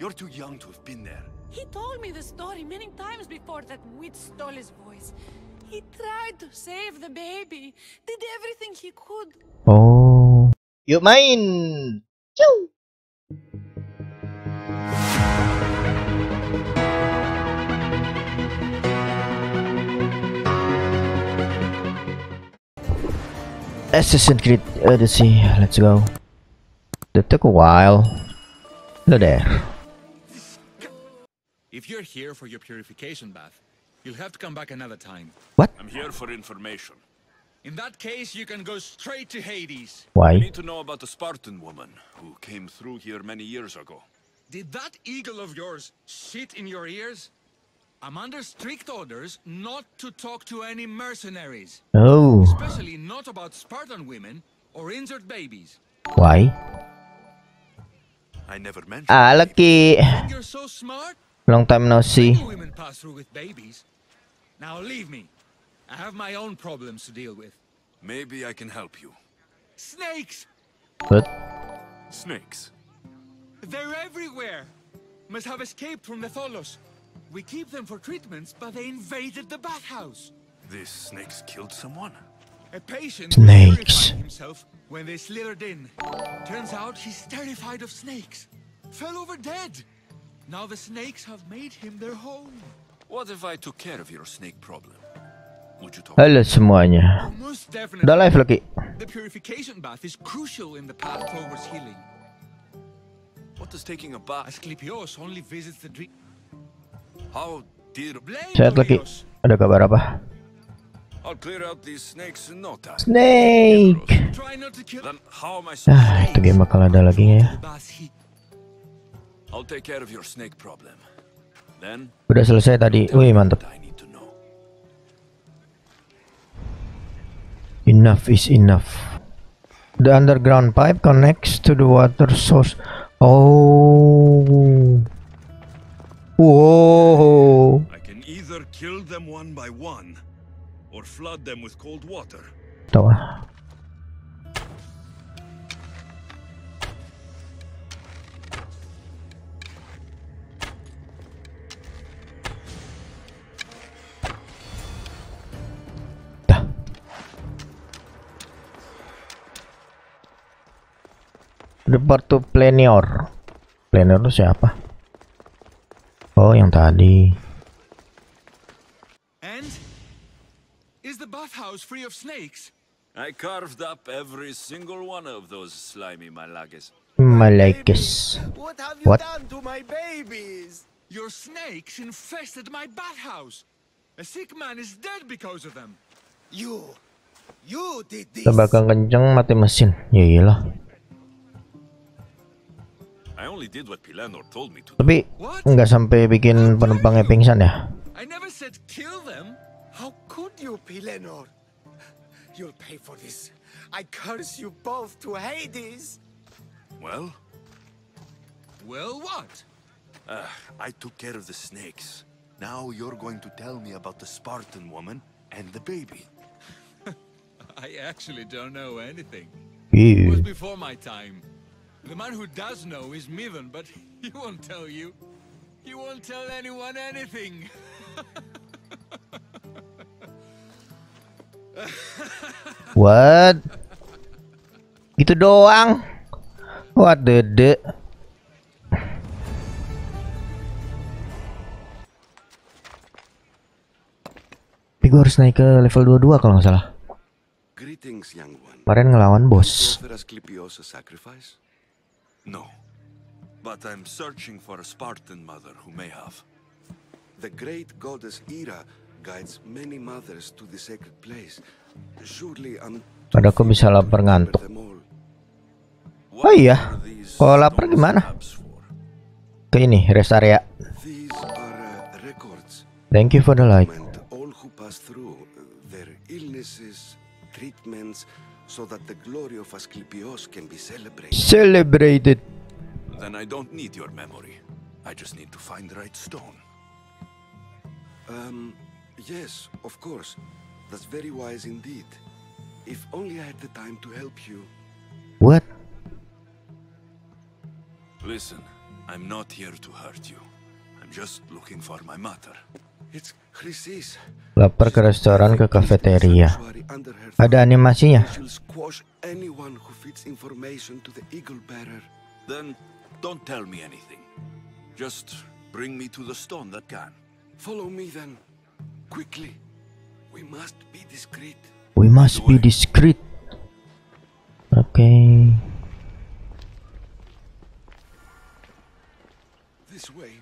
You're too young to have been there. He told me the story many times before that witch stole his voice. He tried to save the baby. Did everything he could. Oh. You mine! Choo! Assassin's Creed Odyssey. Let's go. That took a while. Hello there. If you're here for your purification bath, you'll have to come back another time. What? I'm here for information. In that case, you can go straight to Hades. Why? I need to know about the Spartan woman who came through here many years ago. Did that eagle of yours shit in your ears? I'm under strict orders not to talk to any mercenaries. Oh. Especially not about Spartan women or injured babies. Why? I never mentioned. Ah, lucky. You're so smart. Long time no see. Women pass through with babies. Now leave me. I have my own problems to deal with. Maybe I can help you. Snakes. What? Snakes. They're everywhere. Must have escaped from the Tholos. We keep them for treatments, but they invaded the bathhouse. These snakes killed someone. A patient terrified himself when they slithered in. Turns out he's terrified of snakes. Fell over dead. Now the snakes have made him their home. What if I took care of your snake problem? Would you talk? Hello, semuanya. Most definitely. The life lucky. The purification bath is crucial in the path towards healing. What is taking a bath? Asclepius only visits the dream. How did blame? Sehat lucky. Ada kabar apa? I'll clear out these snakes in no time. Snake. Ah, itu game bakal ada lagi ya. I'll take care of your snake problem. Then. Udah selesai tadi. Wih, mantap. Enough is enough. The underground pipe connects to the water source. Oh. Whoa. I can either kill them one by one. Or flood them with cold water. Toa. Report to Plenior. Plenior itu siapa? Oh, yang tadi. Bathhouse free of snakes. I carved up every single one of those slimy malagas. What have you done to my babies? Your snakes infested my bathhouse. A sick man is dead because of them. You did this. Tebakan kenceng mati mesin. Ya iyalah. I only did what Pilanor told me to. Tapi enggak sampai bikin penumpangnya pingsan ya. I never said kill them. How could you, Pilenor? You'll pay for this. I curse you both to Hades. Well? Well, what? I took care of the snakes. Now you're going to tell me about the Spartan woman and the baby. I actually don't know anything. It was before my time. The man who does know is Midon, but he won't tell you. He won't tell anyone anything. What? Gitu doang. What the de? Tapi gue harus naik ke level 22 kalau nggak salah. Kemarin ngelawan bos. No, but I'm searching for a Spartan mother who may have. The great goddess Hera guides many mothers to the sacred place. Surely I'm padaku bisa lapar ngantuk. Oh iya, kalau lapar gimana? Ke ini rest area. Thank you for the like. All who pass through their illnesses, treatments, so that the glory of Asclepius can be celebrated. Then I don't need your memory. I just need to find the right stone. Yes, of course. That's very wise indeed. If only I had the time to help you. What? Listen, I'm not here to hurt you. I'm just looking for my mother. It's Chrysis. Lapar ke restoran ke cafeteria. Ada animasinya. Anyone who feeds information to the eagle bearer. Then don't tell me anything. Just bring me to the stone that can. Follow me then. Quickly. We must be discreet. We must be discreet. Okay. This way.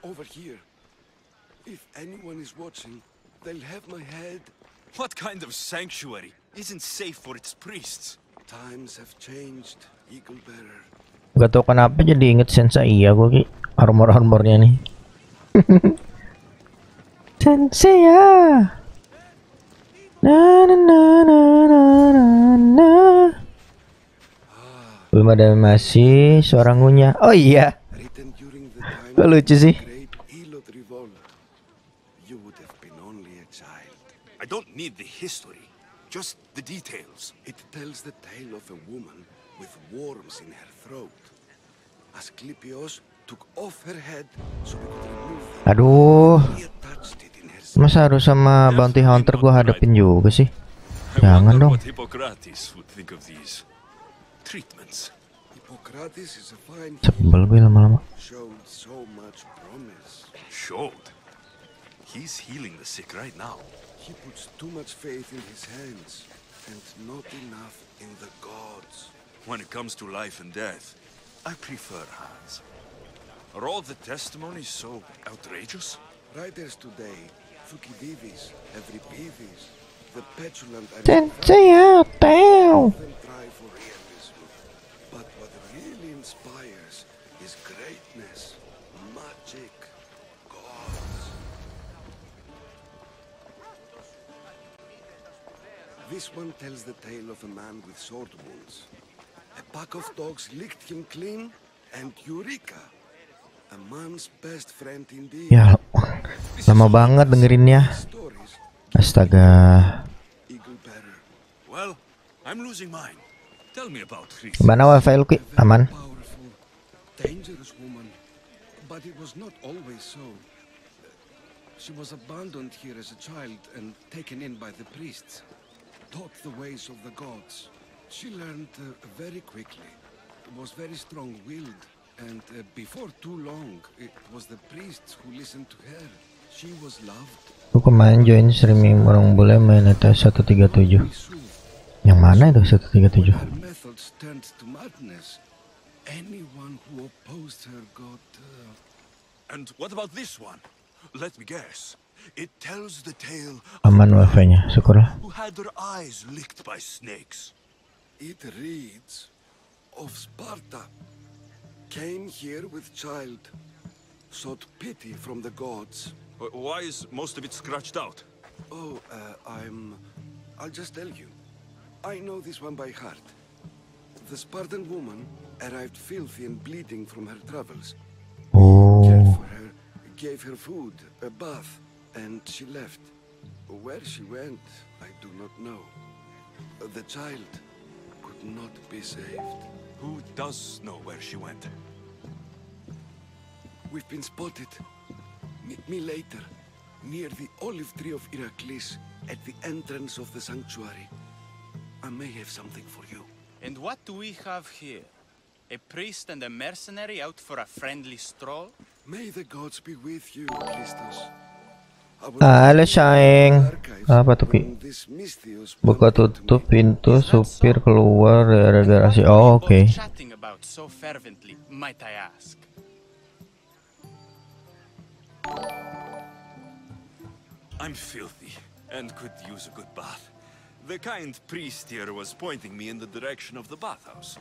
Over here. If anyone is watching, they'll have my head. What kind of sanctuary isn't safe for its priests? Times have changed, eagle bearer. Gak tau kenapa jadi inget sensei ya gue ki armor-armornya nih. Sensei ya. Na na na na na na. Belum ada masih suara ngunya. Oh iya. Kok lucu sih. I don't need the history, just the details. It tells the tale of a woman with worms in her throat. Asclepius took off her head so we could remove them. Aduh. Masa harus sama bounty hunter gua hadapin juga sih. Jangan dong. Hippocrates would think of these treatments. Hippocrates is a fine. Sebel gue lama-lama. Showed so much promise. Showed. He's healing the sick right now. He puts too much faith in his hands, and not enough in the gods. When it comes to life and death, I prefer hands. Are all the testimonies so outrageous? Writers today, Thucydides, Euripides, the petulant Aristotle, often try for realism. But what really inspires is greatness, magic, gods. This one tells the tale of a man with sword wounds. A pack of dogs licked him clean, and Eureka, a man's best friend indeed. Ya, lama banget dengerinnya. Astaga. Well, I'm losing mine. Tell me about Chrysis. Mana wifi-ku aman? Dangerous woman, but it was not always so. She was abandoned here as a child and taken in by the priests. Taught the ways of the gods. She learned very quickly, was very strong-willed, and before too long, it was the priests who listened to her. She was loved. Aku kemarin join streaming orang bule main atas 137. Yang mana itu 137? Methods turned to madness. Anyone who opposed her got. And what about this one? Let me guess. It tells the tale of who had her eyes licked by snakes. It reads of Sparta, came here with child, sought pity from the gods. Why is most of it scratched out? Oh, I'll just tell you. I know this one by heart. The Spartan woman arrived filthy and bleeding from her travels. Oh. Cared for her, gave her food, a bath. And she left. Where she went, I do not know. The child could not be saved. Who does know where she went? We've been spotted. Meet me later, near the olive tree of Heracles, at the entrance of the sanctuary. I may have something for you. And what do we have here? A priest and a mercenary out for a friendly stroll? May the gods be with you, Christos. Halo sayang, apa tuh Ki? Buka tutup pintu, supir keluar dari garasi. Oh, oke. I'm filthy and could use a good bath. The kind priest here was pointing me in the direction of the bathhouse.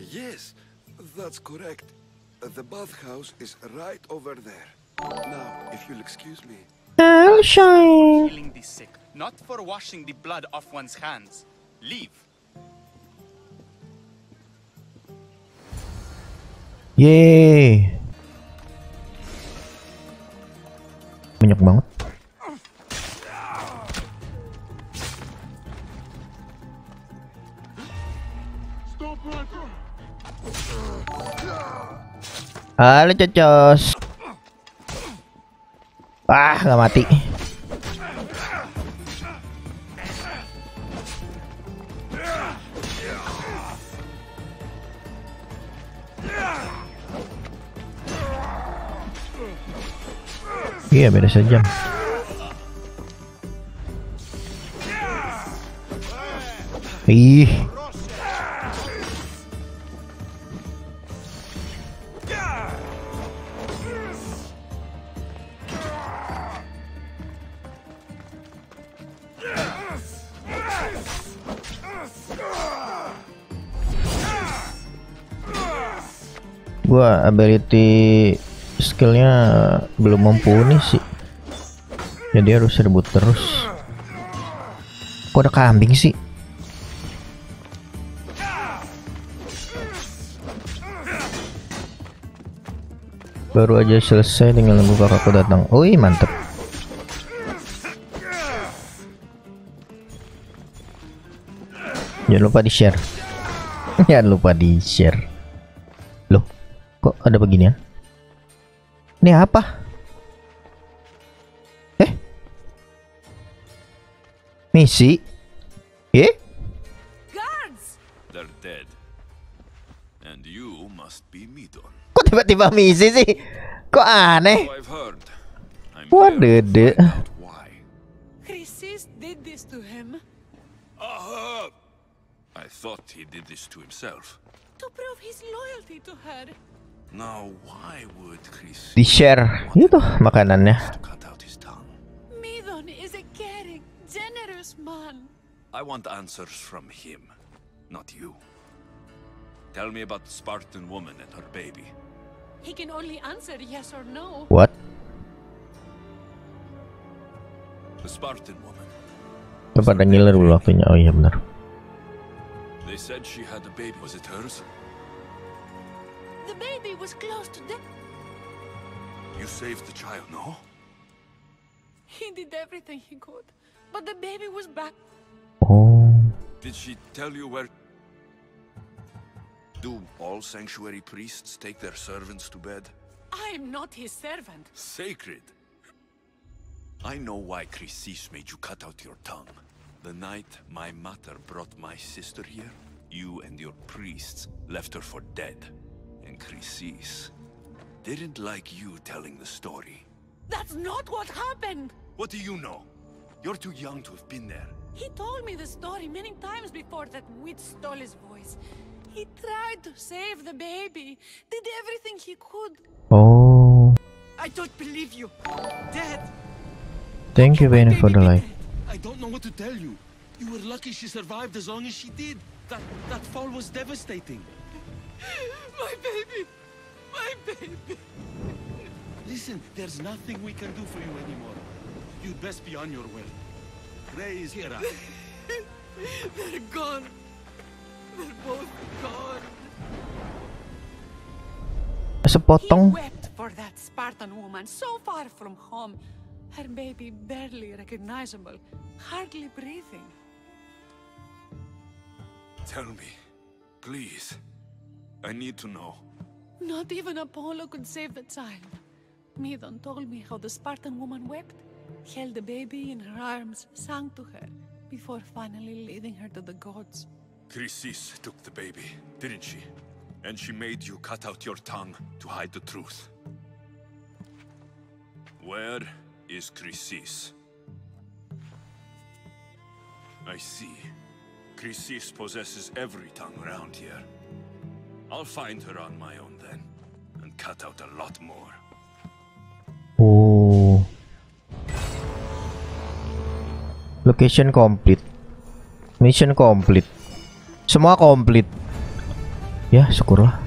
Yes, that's correct. The bathhouse is right over there. Now, if you'll excuse me. I'll shine. Healing the sick, not for washing the blood off one's hands. Leave. Yay. Banyak banget. Stop right. Halo cocos. Ah, nggak mati. Iya, beda sejam. Ih. Gua ability skillnya belum mumpuni sih, jadi harus rebut terus. Kok ada kambing sih? Baru aja selesai, tinggal nunggu kakakku datang. Wih, mantep. Jangan lupa di share. Jangan lupa di share. Loh, kok ada beginian? Ini apa? Eh? Misi? Eh? Guards! They're dead. And you must be Midon. Kok tiba-tiba misi sih? Kok aneh? Waduh deh. Chrysis did this to him. I thought he did this to himself. To prove his loyalty to her. Now why would Chrysis di-share itu makanannya? Midon is a caring, generous man. I want answers from him, not you. Tell me about the Spartan woman and her baby. He can only answer yes or no. What? The Spartan woman. Pada ngiler dulu waktunya. Oh iya benar. They said she had a baby. Was it hers? The baby was close to death. You saved the child, no? He did everything he could, but the baby was back. Oh. Did she tell you where? Do all sanctuary priests take their servants to bed? I am not his servant. Sacred. I know why Chrysis made you cut out your tongue. The night my mother brought my sister here, you and your priests left her for dead. And Chrysis didn't like you telling the story. That's not what happened! What do you know? You're too young to have been there. He told me the story many times before that witch stole his voice. He tried to save the baby, did everything he could. Oh. I don't believe you. Dead. Thank you, Vayne, for the light. I don't know what to tell you. You were lucky she survived as long as she did. That fall was devastating. My baby. My baby. Listen, there's nothing we can do for you anymore. You'd best be on your way. Raise Hera. They're gone. They're both gone. Sepotong. He wept for that Spartan woman so far from home. Her baby barely recognizable, hardly breathing. Tell me, please. I need to know. Not even Apollo could save the child. Midon told me how the Spartan woman wept, held the baby in her arms, sang to her, before finally leading her to the gods. Chrysis took the baby, didn't she? And she made you cut out your tongue to hide the truth. Where is Chrysis? I see. Chrysis possesses every tongue around here. I'll find her on my own then, and cut out a lot more. Oh. Location complete. Mission complete. Semua komplit. Ya, syukurlah.